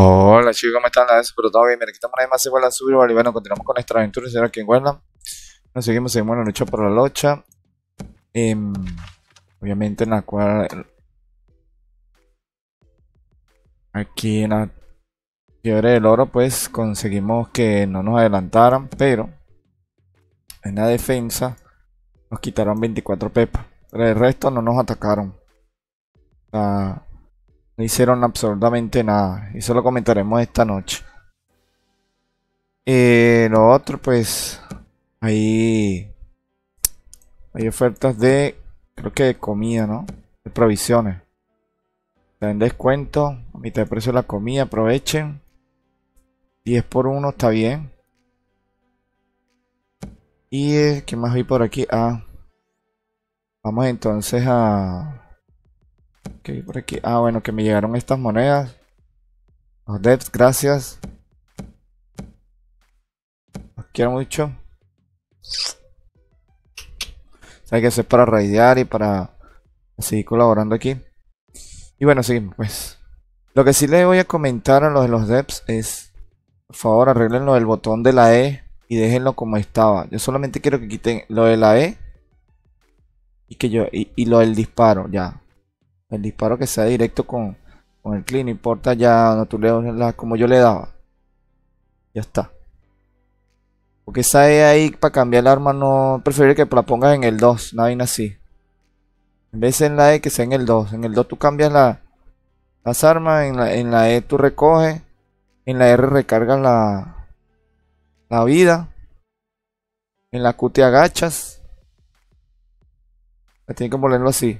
Hola chicos, ¿cómo están? Pero todo bien, mira, quitamos una vez más igual a subir, vale, bueno, continuamos con nuestra aventura, será que igualan. Nos seguimos en buena lucha por la locha. Obviamente en la cual... Aquí en la fiebre del oro pues conseguimos que no nos adelantaran, pero en la defensa nos quitaron 24 pepas, pero el resto no nos atacaron. No hicieron absolutamente nada. Y eso lo comentaremos esta noche. Lo otro, pues... Hay ofertas de... Creo que de comida, ¿no? De provisiones. Está en descuento. A mitad de precio de la comida. Aprovechen. 10 por 1. Está bien. Y... ¿qué más vi por aquí? Vamos entonces a... Okay, por aquí. Bueno, que me llegaron estas monedas. Los devs, gracias. Los quiero mucho. Sabes que eso es para raidear y para seguir colaborando aquí. Y bueno, seguimos pues. Lo que sí les voy a comentar a los de los devs es, por favor, arreglen lo del botón de la E y déjenlo como estaba. Yo solamente quiero que quiten lo de la E y que yo y lo del disparo, ya. El disparo que sea directo con el clic, no importa ya no tú le das como yo le daba. Ya está. Porque esa E ahí para cambiar el arma no... Prefiero que la pongas en el 2, una vaina así. En vez de en la E que sea en el 2. En el 2 tú cambias las armas, en la E tú recoges, en la R recargas la vida, en la Q te agachas. La tienen que ponerlo así.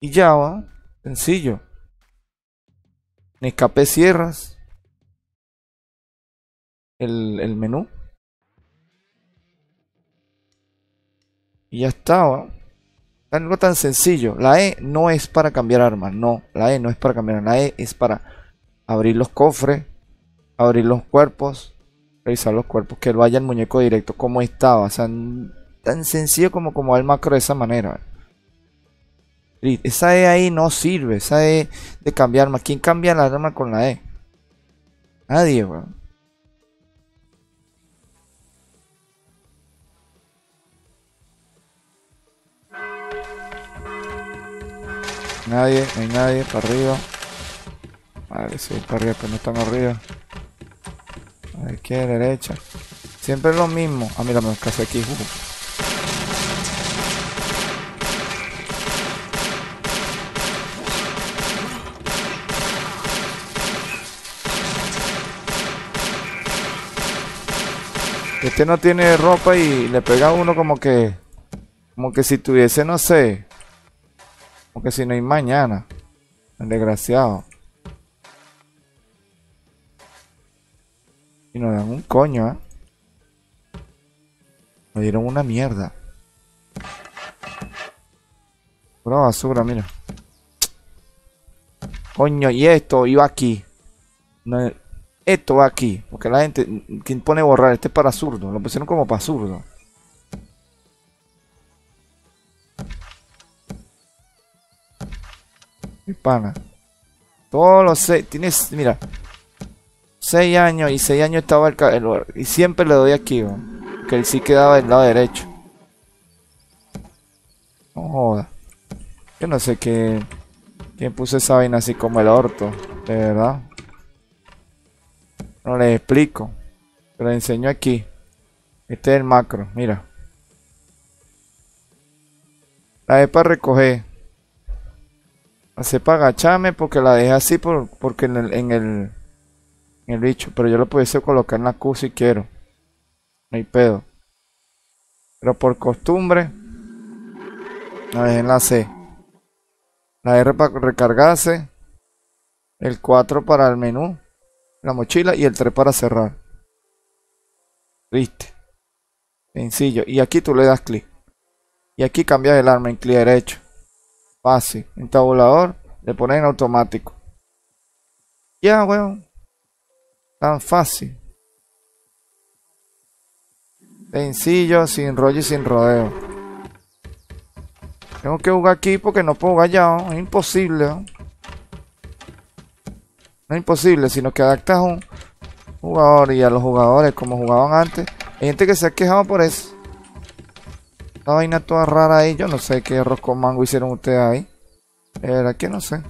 Y ya va, sencillo. En escape cierras el menú. Y ya está, ¿va? Algo tan sencillo. La E no es para cambiar armas. No, la E no es para cambiar. La E es para abrir los cofres, abrir los cuerpos, revisar los cuerpos, que vaya el muñeco directo como estaba. O sea, tan sencillo como el macro de esa manera, ¿va? Esa E ahí no sirve, esa E de cambiar arma. ¿Quién cambia la arma con la E? Nadie, weón. Nadie, no hay nadie, para arriba. Vale, si sí, para arriba, pero no están arriba. A la izquierda, derecha. Siempre es lo mismo. Mira, me casé aquí. Este no tiene ropa y le pega a uno como que si tuviese, no sé, como que si no hay mañana, el desgraciado. Y nos dan un coño, Nos dieron una mierda. Pura basura, mira. Coño, y esto iba aquí. No, esto va aquí, porque la gente, quien pone borrar, este es para zurdo, lo pusieron como para zurdo. Mi pana. Todos los 6, tienes, mira, 6 años y 6 años estaba el lugar, y siempre le doy aquí, ¿no? Que él sí quedaba del lado derecho. No joda. Yo no sé quién puso esa vaina así como el orto, de verdad. No les explico, pero les enseño aquí. Este es el macro, mira. La es para recoger. La es para agacharme porque la dejé así porque en el bicho. Pero yo lo pudiese colocar en la Q si quiero. No hay pedo. Pero por costumbre, la dejé en la C. La R para recargarse. El 4 para el menú. La mochila y el 3 para cerrar. Triste. Sencillo. Y aquí tú le das clic. Y aquí cambias el arma en clic derecho. Fácil. En tabulador le pones en automático. Ya, weón. Tan fácil. Sencillo, sin rollo y sin rodeo. Tengo que jugar aquí porque no puedo jugar ya, ¿no? Es imposible, ¿no? No es imposible, sino que adaptas a un jugador y a los jugadores como jugaban antes. Hay gente que se ha quejado por eso. Una vaina toda rara ahí. Yo no sé qué arroz con mango hicieron ustedes ahí. Era que no sé.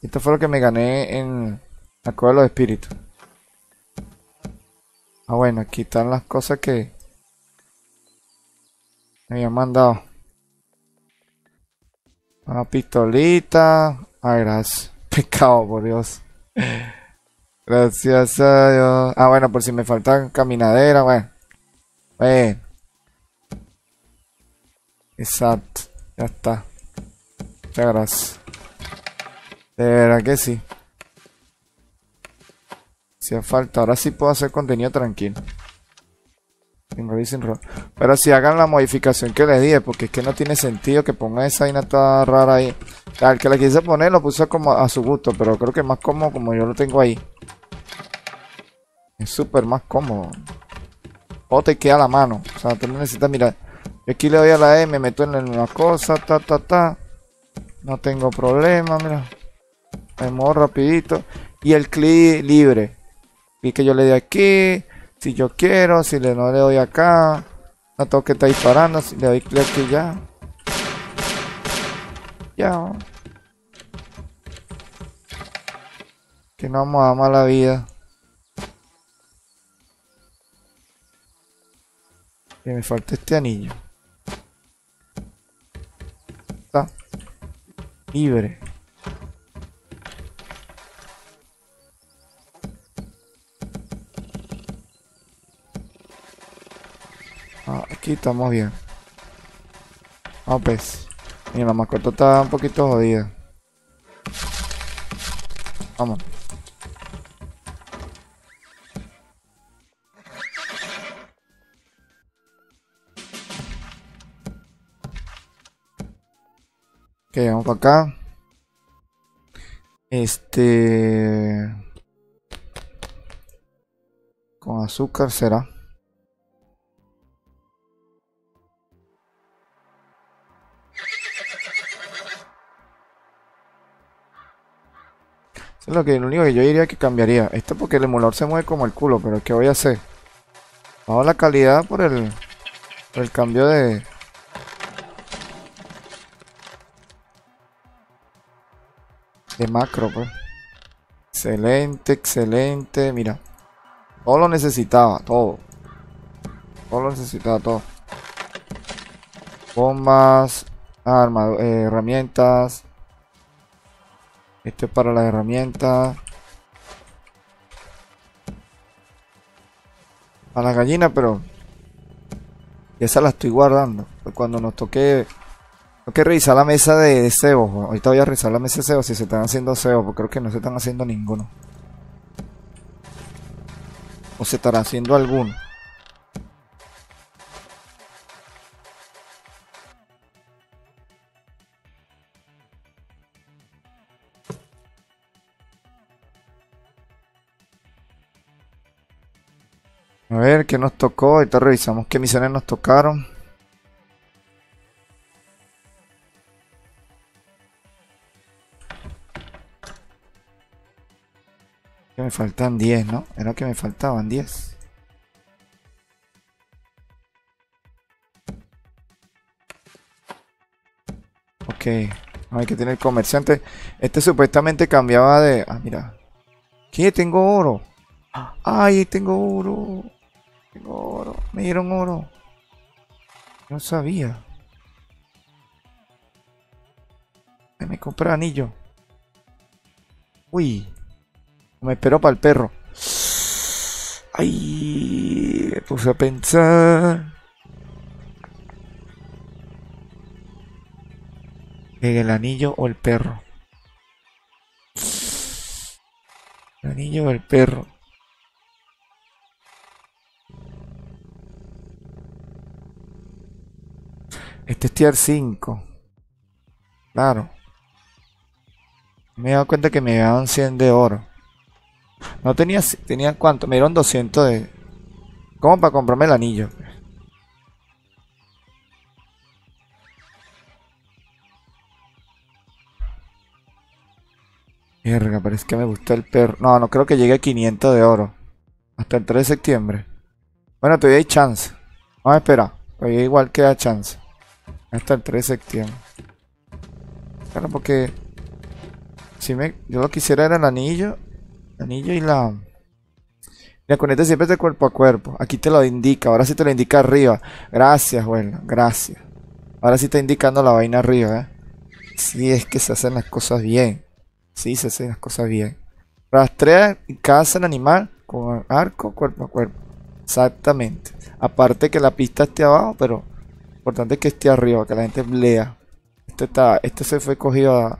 Esto fue lo que me gané en la cueva de los espíritus. Ah, bueno, aquí están las cosas que me habían mandado. Una pistolita. Ay, gracias. Pecado, por Dios. Gracias a Dios. Ah, bueno, por si me faltan caminadera, bueno. Bueno. Exacto. Ya está. Muchas gracias. De verdad que sí. Hacía falta. Ahora sí puedo hacer contenido tranquilo. Pero si hagan la modificación que les dije, porque es que no tiene sentido que pongan esa vaina toda rara ahí. Al que la quise poner lo puse como a su gusto, pero creo que es más cómodo como yo lo tengo ahí. Es súper más cómodo. O te queda la mano. O sea, tú no necesitas mirar. Yo aquí le doy a la E, me meto en una cosa, ta, ta, ta. No tengo problema, mira. Me muevo rapidito. Y el clic libre. Y que yo le di aquí. Si yo quiero, si no le doy acá, no tengo que estar disparando, si le doy clic aquí ya. Ya. Que no vamos a dar mala vida. Que me falta este anillo. Está libre. Aquí estamos bien. Vamos, pues. Mira, la mascota está un poquito jodida. Vamos. Ok, vamos para acá. Con azúcar será. Es lo único que yo diría que cambiaría. Esto porque el emulador se mueve como el culo, pero ¿qué voy a hacer? Bajo la calidad por el cambio de... macro, pues. Excelente, excelente. Mira. Todo lo necesitaba, todo. Todo lo necesitaba, todo. Bombas, armas, herramientas. Esto es para las herramientas. A las gallinas, pero... esa la estoy guardando. Cuando nos toque... Tengo que revisar la mesa de cebos. Ahorita voy a revisar la mesa de cebos si se están haciendo cebos. Porque creo que no se están haciendo ninguno. O se estará haciendo alguno. A ver qué nos tocó, ahorita revisamos qué misiones nos tocaron. Que me faltan 10, ¿no? Era que me faltaban 10. Ok, a ver qué tiene el comerciante. Este supuestamente cambiaba de... Ah, mira. ¿Qué? Tengo oro. Ay, tengo oro. Tengo oro, me dieron oro. No sabía. Me compré anillo. Uy. Me espero para el perro. Ay, me puse a pensar. ¿El anillo o el perro? El anillo o el perro. Este es tier 5. Claro. Me he dado cuenta que me dieron 100 de oro. No tenía... ¿Tenía cuánto? Me dieron 200 de... ¿Cómo para comprarme el anillo? Mierda, parece que me gustó el perro. No, no creo que llegue a 500 de oro. Hasta el 3 de septiembre. Bueno, todavía hay chance. Vamos a esperar. Todavía igual queda chance. Hasta el 3 de septiembre. Claro, porque... si me... yo lo que quisiera era el anillo. El anillo y la... la conecta siempre de cuerpo a cuerpo. Aquí te lo indica. Ahora sí te lo indica arriba. Gracias, bueno. Gracias. Ahora sí está indicando la vaina arriba, ¿eh? Sí, es que se hacen las cosas bien. Sí, se hacen las cosas bien. Rastrea y caza al animal con arco cuerpo a cuerpo. Exactamente. Aparte que la pista esté abajo, pero lo importante es que esté arriba, que la gente lea. Este se fue cogido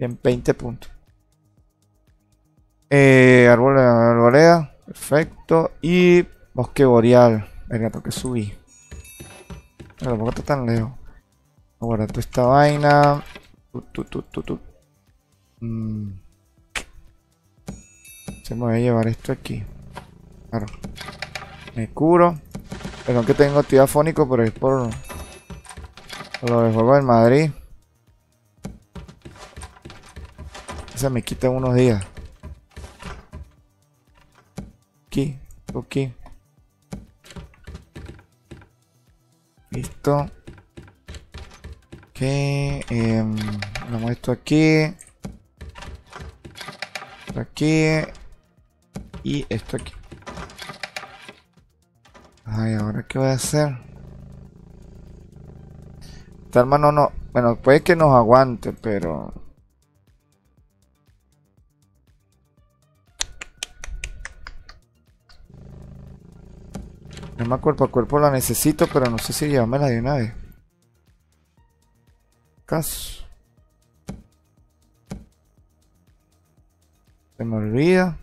en 20 puntos. Árbol de arboleda. Perfecto. Y bosque boreal. Verga, tengo que subir. Pero tampoco está tan lejos. Ahora toda esta vaina. Se me voy a llevar esto aquí. Claro. Me curo. Perdón que tengo actividad fónico, pero es por lo de juego en Madrid. Se me quita unos días. Aquí, aquí. Listo. Ok. Vamos esto aquí. Aquí y esto aquí. Ay, ahora qué voy a hacer. Esta arma no. Bueno, puede que nos aguante, pero la arma cuerpo a cuerpo la necesito, pero no sé si llevármela de una vez. Caso. Se me olvida.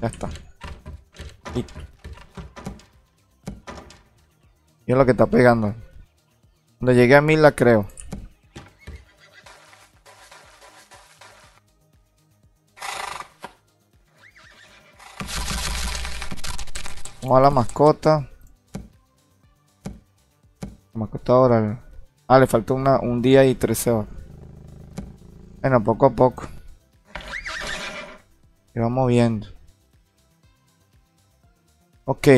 Ya está. Listo. Y es lo que está pegando. Cuando llegué a 1000 la creo. Vamos a la mascota. La mascota ahora. Ah, le faltó un día y 13 horas. Bueno, poco a poco. Y vamos viendo. Ok.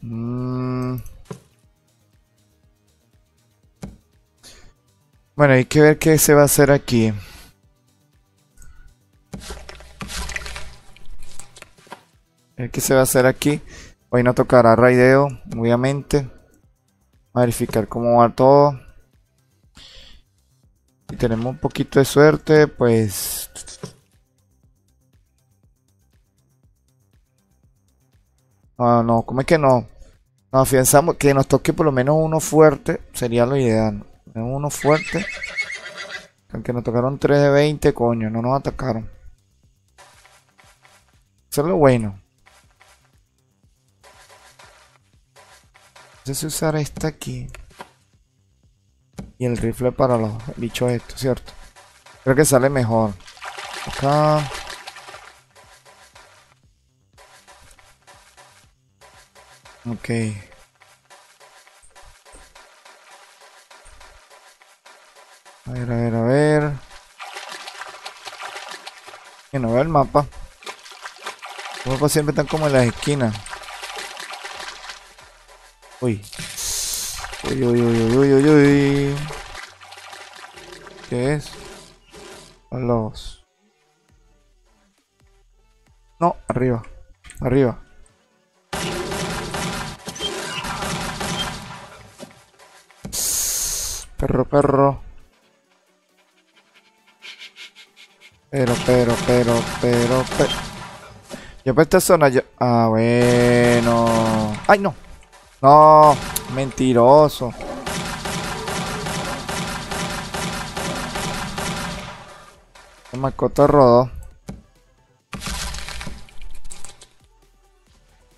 Bueno, hay que ver qué se va a hacer aquí. Hoy no tocará raideo, obviamente. Verificar cómo va todo. Si tenemos un poquito de suerte, pues no, ¿cómo es que no? Nos afianzamos, que nos toque por lo menos uno fuerte, sería lo ideal. Uno fuerte. Aunque nos tocaron 3 de 20, coño, no nos atacaron. Eso es lo bueno. No sé si usar esta aquí y el rifle para los bichos estos, ¿cierto? Creo que sale mejor. Acá. Ok. A ver. Que no veo el mapa. Los mapas siempre están como en las esquinas. Uy. ¿Qué es? Los... no, arriba. Pero. Yo para esta zona yo... ah, bueno. ¡Ay, no! No, mentiroso. La mascota rodó.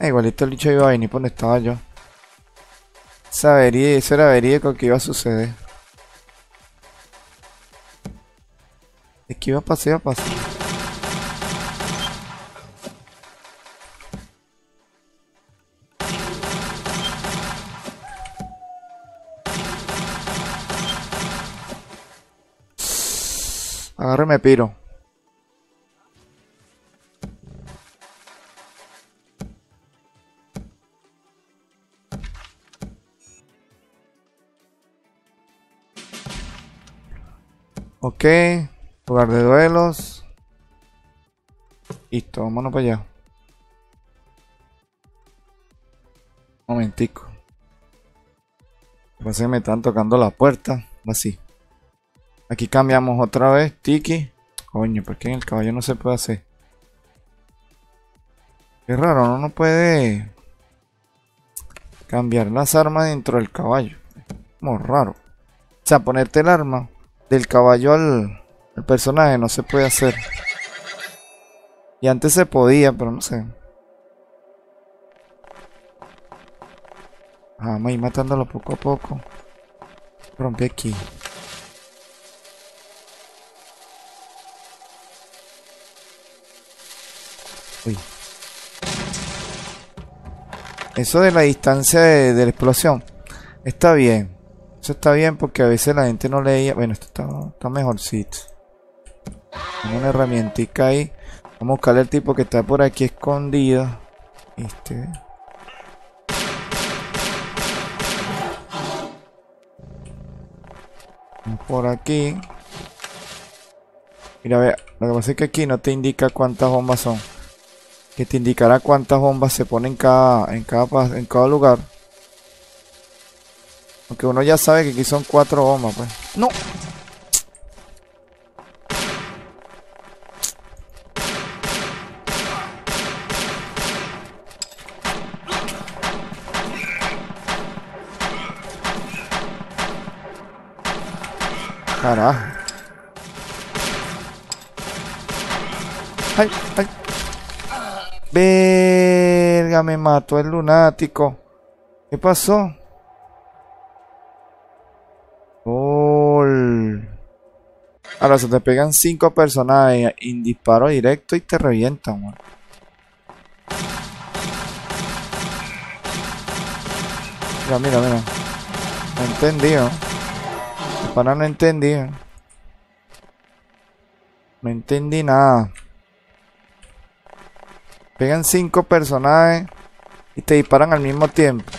Igualito el bicho iba a venir por donde estaba yo. Esa avería, eso era verídico que iba a suceder. Es que iba a pasar. Agarro y me piro. Ok, lugar de duelos. Listo, vámonos para allá. Un momentico. Parece que me están tocando la puerta. Así. Aquí cambiamos otra vez. Tiki. Coño, ¿por qué en el caballo no se puede hacer? Qué raro, no puede cambiar las armas dentro del caballo. Como raro. O sea, ponerte el arma del caballo al personaje no se puede hacer. Y antes se podía, pero no sé. Vamos a ir matándolo poco a poco. Rompe aquí. Uy. Eso de la distancia de la explosión está bien. Eso está bien porque a veces la gente no leía. Bueno, esto está mejorcito. Tengo una herramientica ahí. Vamos a buscarle al tipo que está por aquí escondido. Este. Por aquí. Mira, vea, lo que pasa es que aquí no te indica cuántas bombas son. Que te indicará cuántas bombas se ponen en cada lugar. Aunque uno ya sabe que aquí son 4 bombas, pues. ¡No! Carajo. ¡Ay! ¡Ay! ¡Verga! Me mató el lunático. ¿Qué pasó? ¡Gol! Ahora se te pegan 5 personajes en disparo directo y te revientan, man. Mira, mira, mira. No entendido. Para no entendí. No entendí nada. Pegan 5 personajes y te disparan al mismo tiempo.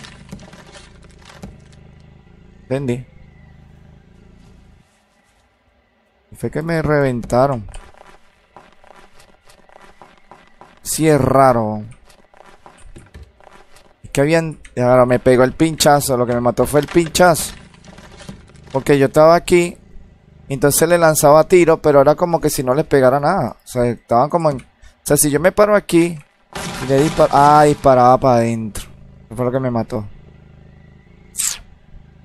Entendí. Fue que me reventaron. Sí es raro. Es que habían... Ahora me pegó el pinchazo. Lo que me mató fue el pinchazo. Porque yo estaba aquí, entonces le lanzaba tiro, pero era como que si no les pegara nada. O sea, estaban como en... O sea, si yo me paro aquí y le disparo... Ah, disparaba para adentro. Eso fue lo que me mató.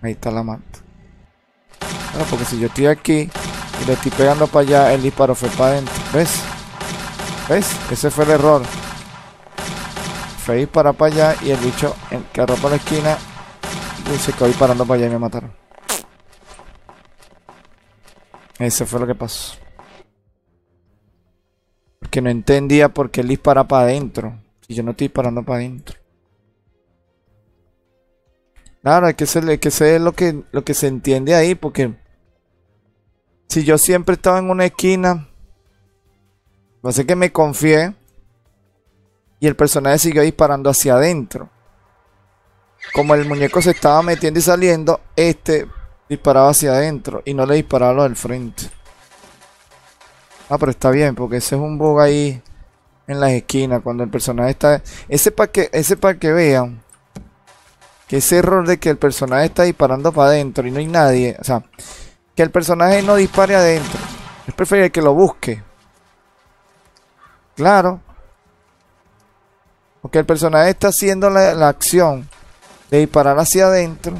Ahí está la mata. Claro, porque si yo estoy aquí y le estoy pegando para allá, el disparo fue para adentro. ¿Ves? ¿Ves? Ese fue el error. Fue disparar para allá y el bicho encarró para la esquina y se quedó disparando para allá y me mataron. Eso fue lo que pasó. Porque no entendía por qué él dispara para adentro. Si yo no estoy disparando para adentro. Claro, hay que ser lo que se entiende ahí. Porque si yo siempre estaba en una esquina, no sé, que me confié y el personaje siguió disparando hacia adentro. Como el muñeco se estaba metiendo y saliendo, este... disparaba hacia adentro y no le disparaba a los del frente. Ah, pero está bien, porque ese es un bug ahí en las esquinas. Cuando el personaje está... Ese para que vean que ese error de que el personaje está disparando para adentro y no hay nadie. O sea, que el personaje no dispare adentro. Es preferible que lo busque. Claro. Porque el personaje está haciendo la acción de disparar hacia adentro.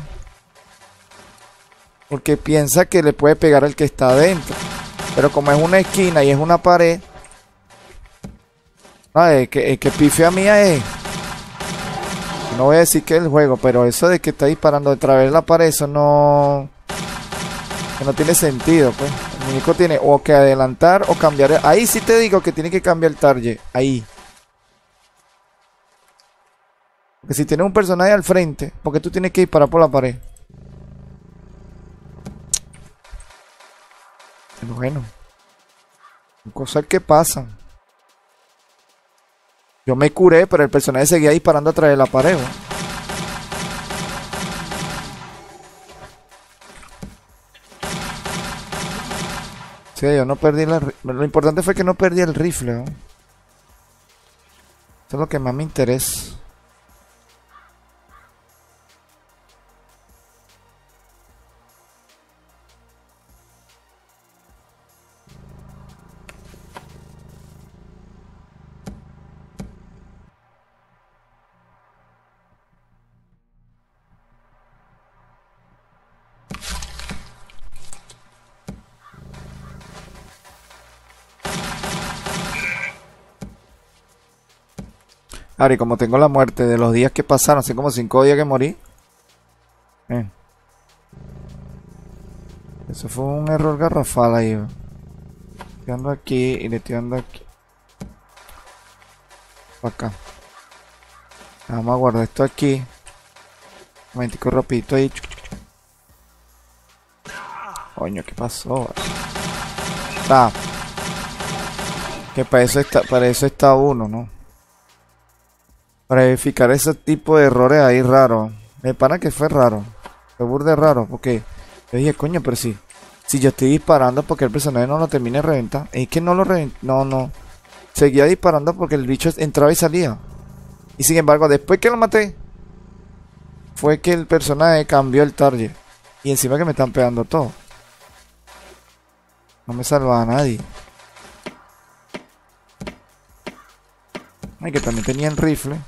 Porque piensa que le puede pegar al que está adentro. Pero como es una esquina y es una pared. Ah, el que pifea mía es. No voy a decir que es el juego. Pero eso de que está disparando a través de la pared. Eso no. Que no tiene sentido, pues. El muñeco tiene o que adelantar o cambiar. Ahí sí te digo que tiene que cambiar el target. Ahí. Porque si tienes un personaje al frente. Porque tú tienes que disparar por la pared. Bueno, Son cosas que pasan. Yo me curé, pero el personaje seguía disparando atrás de la pared. Sí, yo no perdí la... Lo importante fue que no perdí el rifle, ¿no? Eso es lo que más me interesa. Ahora, y como tengo la muerte de los días que pasaron, así como 5 días que morí. Eso fue un error garrafal ahí. Estoy dando aquí y le estoy dando aquí. Para acá. Vamos a guardar esto aquí. Un momentico rapidito ahí. Coño, ¿qué pasó? Está. Que para eso está uno, ¿no? Para verificar ese tipo de errores ahí raro. Me para que fue raro. Fue burde raro. Porque yo dije, coño, pero sí. Si yo estoy disparando porque el personaje no lo termina de reventar. Es que no lo reventó. No, no. Seguía disparando porque el bicho entraba y salía. Y sin embargo, después que lo maté, fue que el personaje cambió el target. Y encima que me están pegando todo. No me salva a nadie. Ay, que también tenían rifle.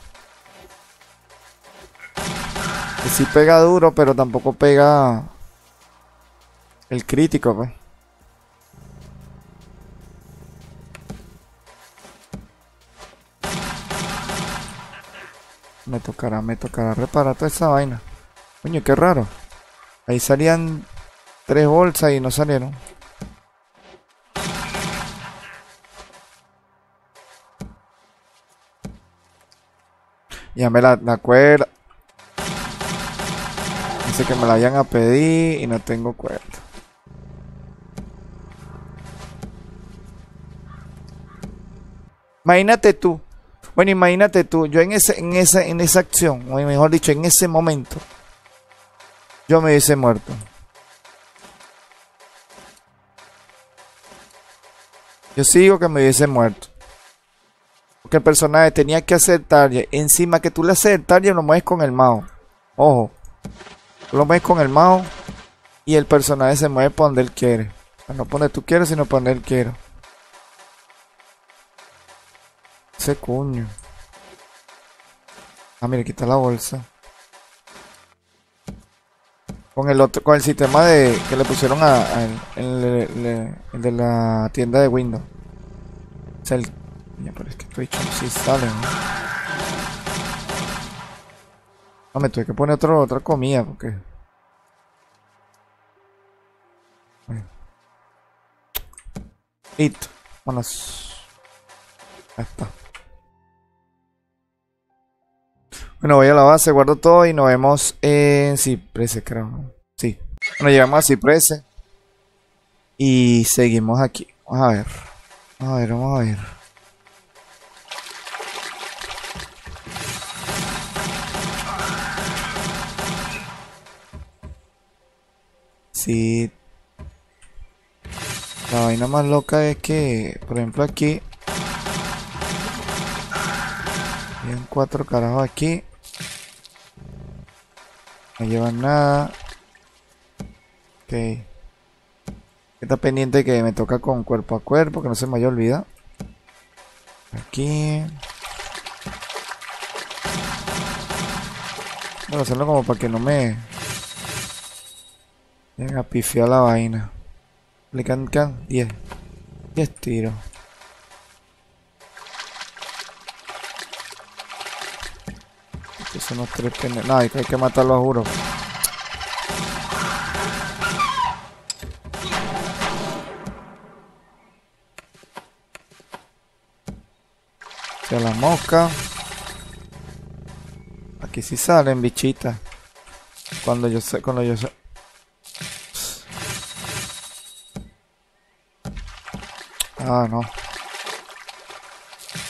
Que sí pega duro, pero tampoco pega el crítico, pues. Me tocará reparar toda esa vaina. Coño, qué raro. Ahí salían 3 bolsas y no salieron. Ya me la cuerda. Dice que me la vayan a pedir y no tengo cuerda. Imagínate tú. Bueno, imagínate tú. Yo en esa acción, o mejor dicho, en ese momento, yo me hubiese muerto. Yo sigo que me hubiese muerto. Porque el personaje tenía que hacer target. Encima que tú le haces el target, lo mueves con el mouse. Ojo. Lo mueves con el mouse. Y el personaje se mueve para donde él quiere. O sea, no para donde tú quieres, sino para donde él quiere. Ese coño. Ah, mira, quita la bolsa. Con el otro, con el sistema de que le pusieron el de la tienda de Windows. O sea, el... Pero es que Twitch sí sale, ¿no? No, me tuve que poner otra comida porque... Bueno. Listo. Vámonos. Ahí está. Bueno, voy a la base, guardo todo y nos vemos en Ciprese, creo, ¿no? Sí. Bueno, llegamos a Ciprese. Y seguimos aquí. Vamos a ver. Vamos a ver. Sí. La vaina más loca es que, por ejemplo, aquí llevan 4 carajos aquí. No llevan nada. Ok. Está pendiente que me toca con cuerpo a cuerpo, que no se me haya olvidado. Aquí. Bueno, hacerlo como para que no me... Venga, pifiar la vaina. Le cancan 10 tiros. Estos son los 3 pendejos. No, hay que matarlo, juro. Hacia la mosca. Aquí sí salen, bichitas. Cuando yo sé. Ah, no.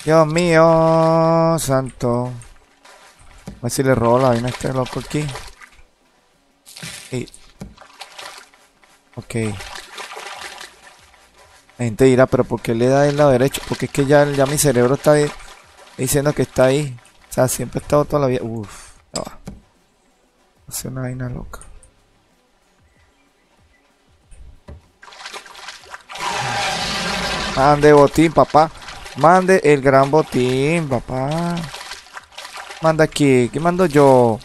Dios mío, santo. A ver si le robo la vaina a este loco aquí. Y... ok. La gente dirá, pero ¿por qué le da el lado derecho? Porque es que ya mi cerebro está diciendo que está ahí. O sea, siempre he estado toda la vida. Uff, no. Hace una vaina loca. Mande botín, papá. Mande el gran botín, papá. Manda aquí. ¿Qué mando yo?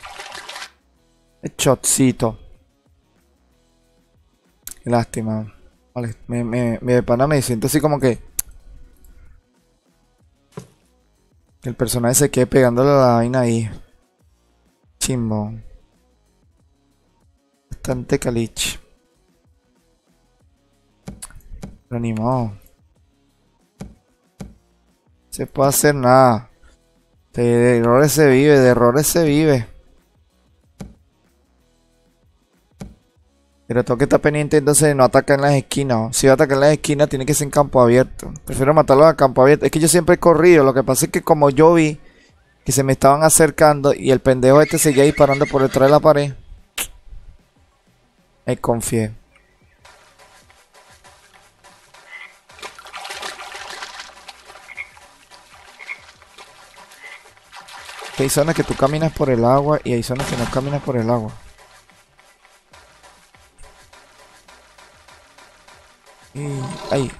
El shotcito. Qué lástima. Vale, me siento así como que el personaje se quede pegándole la vaina ahí. Chimbo. Bastante caliche. Pero ni modo. Se puede hacer nada. De errores se vive, de errores se vive. Pero tengo que estar pendiente entonces de no atacar en las esquinas. Si va a atacar en las esquinas tiene que ser en campo abierto. Prefiero matarlos a campo abierto. Es que yo siempre he corrido. Lo que pasa es que como yo vi que se me estaban acercando y el pendejo este seguía disparando por detrás de la pared, me confié. Hay zonas que tú caminas por el agua y hay zonas que no caminas por el agua. Y... ahí.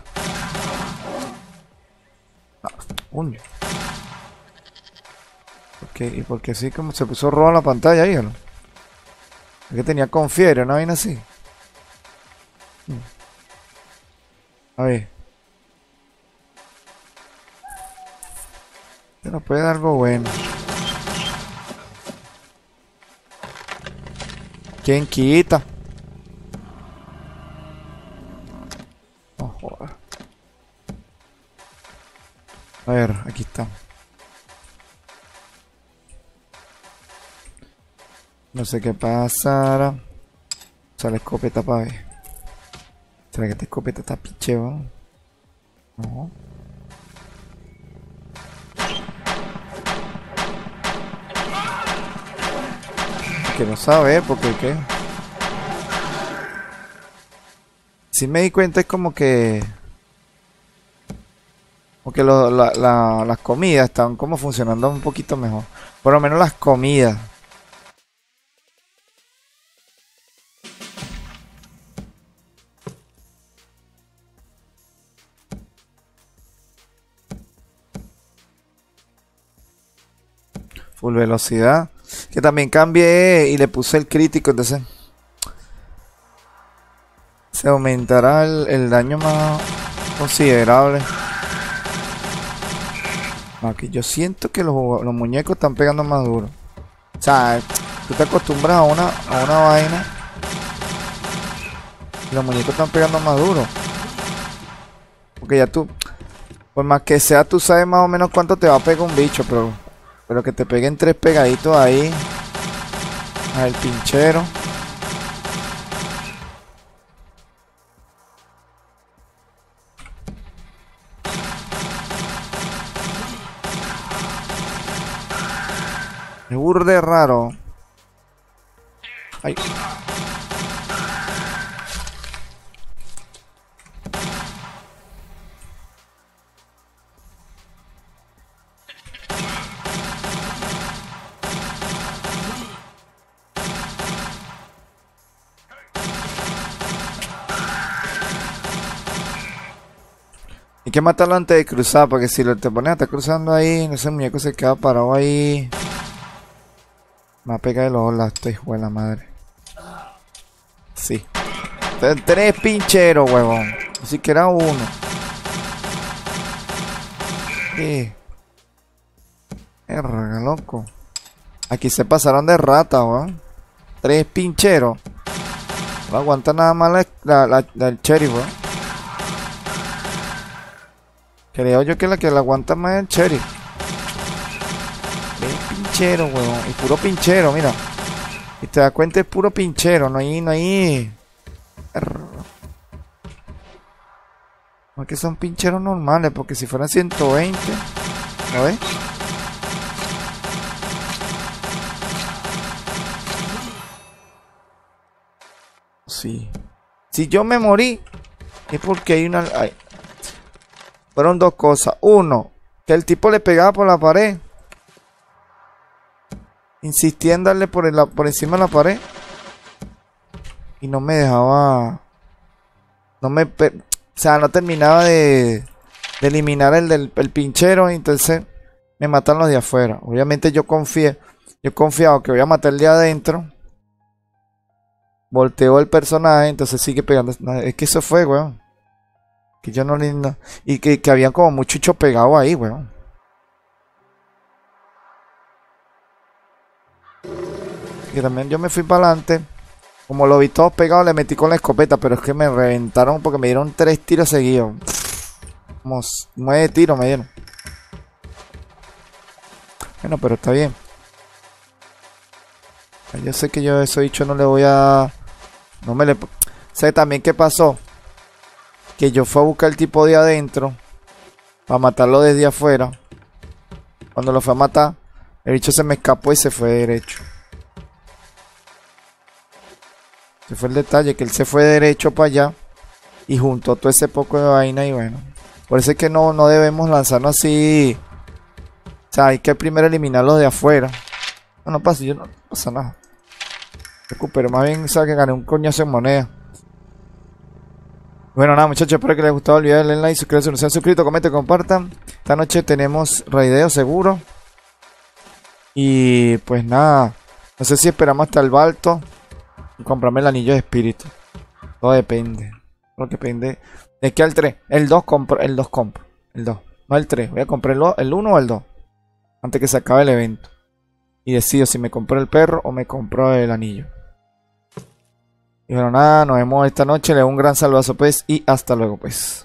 Ah, uy. Ok, y porque así como se puso rojo en la pantalla ahí, ¿no? Es que tenía confiere, una vaina así. A ver. Este nos puede dar algo bueno. ¿Quién quita? No jodas. A ver, aquí está. No sé qué pasará. O sea, la escopeta para ver. ¿Será que esta escopeta está picheo? No. Quiero saber porque qué. Si me di cuenta es como que las comidas están como funcionando un poquito mejor. Por lo menos las comidas. Full velocidad. Que también cambié y le puse el crítico, entonces se aumentará el daño más considerable. Aquí yo siento que los muñecos están pegando más duro. O sea, tú te acostumbras a una vaina y los muñecos están pegando más duro. Porque ya tú, por más que sea, tú sabes más o menos cuánto te va a pegar un bicho, pero que te peguen tres pegaditos ahí al pinchero. Me burde raro. Ay. Hay que matarlo antes de cruzar, porque si te pones a estar cruzando ahí, ese muñeco se queda parado ahí. Me va a pegar de los olas, estoy hijo de la madre. Sí. Tres pincheros, huevón. Ni siquiera uno. Sí. Erga, loco. Aquí se pasaron de rata, huevón. Tres pincheros. No aguanta nada más el sheriff, huevón. Creo yo que la aguanta más es el Cherry. Es pinchero, huevón. Es puro pinchero, mira. Y te das cuenta, es puro pinchero. No hay. No es que son pincheros normales, porque si fueran 120, ¿lo ves? Sí. Si yo me morí, es porque hay una... Ay. Fueron dos cosas. Uno, que el tipo le pegaba por la pared, insistía en darle por encima de la pared, y no me dejaba... No me... O sea, no terminaba de eliminar el pinchero, entonces me matan los de afuera. Obviamente yo confiaba que voy a matar el de adentro. Volteó el personaje, entonces sigue pegando. Es que eso fue, weón. Que yo no le... No, y que habían como muchachos pegados ahí, weón. Y también yo me fui para adelante. Como lo vi todos pegados, le metí con la escopeta, pero es que me reventaron porque me dieron 3 tiros seguidos. Como 9 tiros me dieron. Bueno, pero está bien. Yo sé que yo eso dicho no le voy a... No me le... Sé también qué pasó. Que yo fui a buscar el tipo de adentro para matarlo desde afuera. Cuando lo fue a matar, el bicho se me escapó y se fue derecho. Ese fue el detalle, que él se fue derecho para allá y juntó todo ese poco de vaina y bueno. Por eso es que no debemos lanzarnos así. O sea, hay que primero eliminarlo de afuera. No, no pasa, yo no pasa nada. Recupero, más bien, sabe que gané un coñazo en moneda. Bueno, nada muchachos, espero que les haya gustado el video, denle like, suscríbanse si no se han suscrito, comenten, compartan. Esta noche tenemos raideo seguro. Y pues nada, no sé si esperamos hasta el Balto y comprarme el anillo de espíritu. Todo depende. Lo que depende es que al 3, el 2 compro, el 2 compro, el 2, no el 3. Voy a comprar el 1 o el 2 antes que se acabe el evento. Y decido si me compro el perro o me compro el anillo. Y bueno, nada, nos vemos esta noche. Le doy un gran saludazo, pues, y hasta luego, pues.